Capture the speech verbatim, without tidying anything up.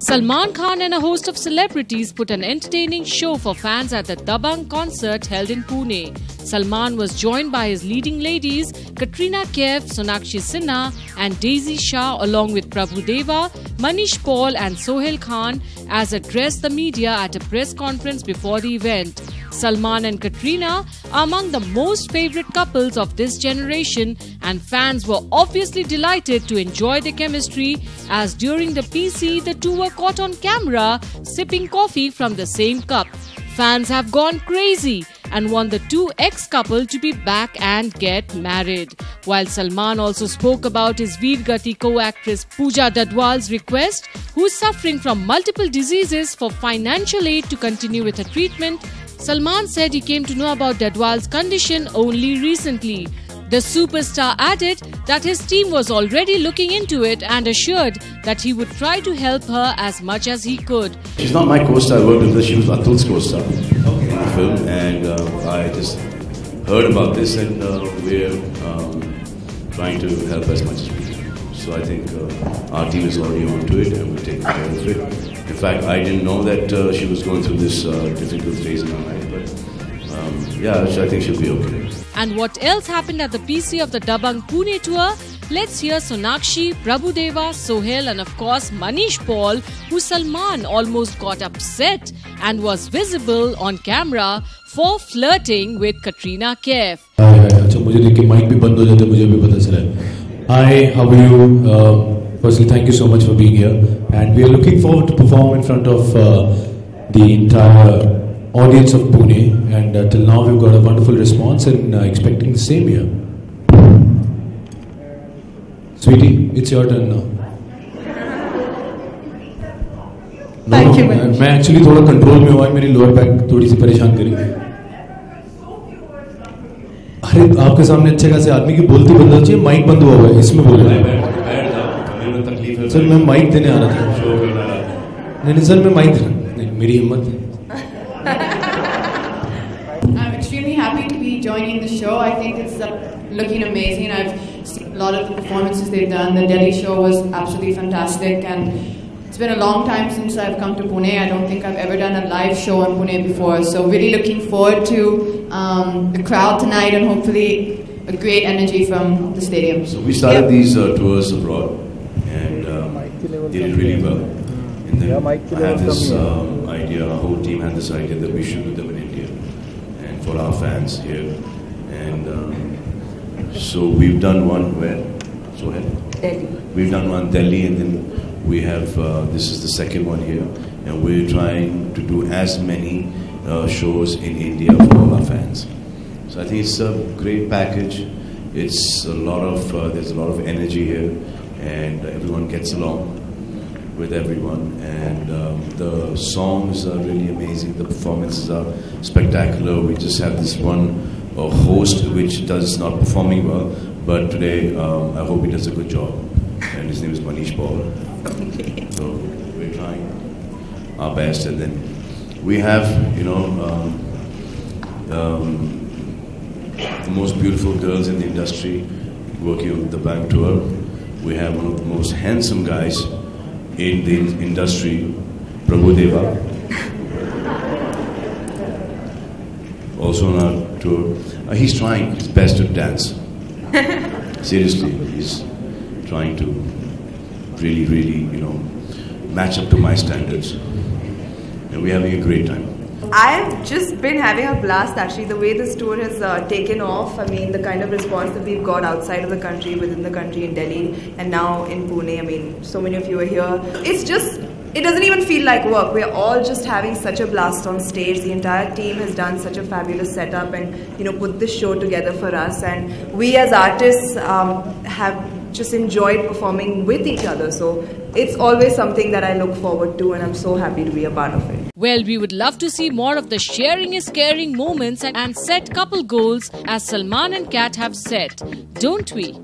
Salman Khan and a host of celebrities put an entertaining show for fans at the Dabang concert held in Pune. Salman was joined by his leading ladies Katrina Kaif, Sonakshi Sinha and Daisy Shah, along with Prabhu Deva, Manish Paul and Sohail Khan, as addressed the media at a press conference before the event. Salman and Katrina are among the most favourite couples of this generation, and fans were obviously delighted to enjoy their chemistry, as during the P C the two were caught on camera sipping coffee from the same cup. Fans have gone crazy and want the two ex-couple to be back and get married. While Salman also spoke about his Veer Gati co-actress Pooja Dadwal's request, who is suffering from multiple diseases, for financial aid to continue with her treatment. Salman said he came to know about Dadwal's condition only recently. The superstar added that his team was already looking into it and assured that he would try to help her as much as he could. She's not my co-star, I worked with her, she was Atul's co-star in the film, and uh, I just heard about this, and uh, we're um, trying to help as much as we can. So I think uh, our team is already on to it and we'll take care of it. In fact, I didn't know that uh, she was going through this uh, difficult phase in her life, but um, yeah, I think she'll be okay. And what else happened at the P C of the Dabang Pune tour? Let's hear Sonakshi, Prabhu Deva, Sohail and of course Manish Paul, who Salman almost got upset and was visible on camera for flirting with Katrina Kaif. Hi, how are you? Uh, Firstly, thank you so much for being here, and we are looking forward to perform in front of uh, the entire audience of Pune, and uh, till now we've got a wonderful response and uh, expecting the same here. Sweetie, it's your turn now. No, thank you very much. I am actually thoda control mein hua, meri lower back thodi si pareshan kar rahi hai. अरे आपके सामने अच्छे खासे आदमी की बोलती बदल चाहिए, माइक बंद हुआ हुआ है, इसमें बोल रहा है. सर मैं माइक देने आ रहा था. नहीं नहीं सर मैं माइक दे रहा नहीं मेरी हिम्मत है. I'm extremely happy to be joining the show. I think it's looking amazing. I've seen a lot of the performances they've done. The Delhi show was absolutely fantastic, and it's been a long time since I've come to Pune. I don't think I've ever done a live show in Pune before. So really looking forward to um, the crowd tonight and hopefully a great energy from the stadium. So we started yep. these uh, tours abroad. And um, did it really well. And then I had this um, idea, our whole team had this idea that we should do them in India and for our fans here. And um, so we've done one where? So Delhi. We've done one Delhi, and then we have, uh, this is the second one here. And we're trying to do as many uh, shows in India for all our fans. So I think it's a great package. It's a lot of, uh, there's a lot of energy here. And everyone gets along with everyone, and um, the songs are really amazing, the performances are spectacular. We just have this one uh, host which does not performing well, but today um, I hope he does a good job, and his name is Manish Paul. Okay. So we're trying our best, and then we have, you know, um, um, the most beautiful girls in the industry working on the Dabang tour. We have one of the most handsome guys in the industry, Prabhu Deva, also on our tour. Uh, he's trying his best to dance. Seriously, he's trying to really, really, you know, match up to my standards. And we're having a great time. I've just been having a blast, actually. The way this tour has uh, taken off, I mean, the kind of response that we've got outside of the country, within the country, in Delhi, and now in Pune. I mean, so many of you are here. It's just, it doesn't even feel like work. We're all just having such a blast on stage. The entire team has done such a fabulous setup and, you know, put this show together for us. And we as artists um, have just enjoyed performing with each other. So it's always something that I look forward to, and I'm so happy to be a part of it. Well, we would love to see more of the sharing is caring moments and set couple goals, as Salman and Kat have said, don't we?